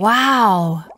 Wow.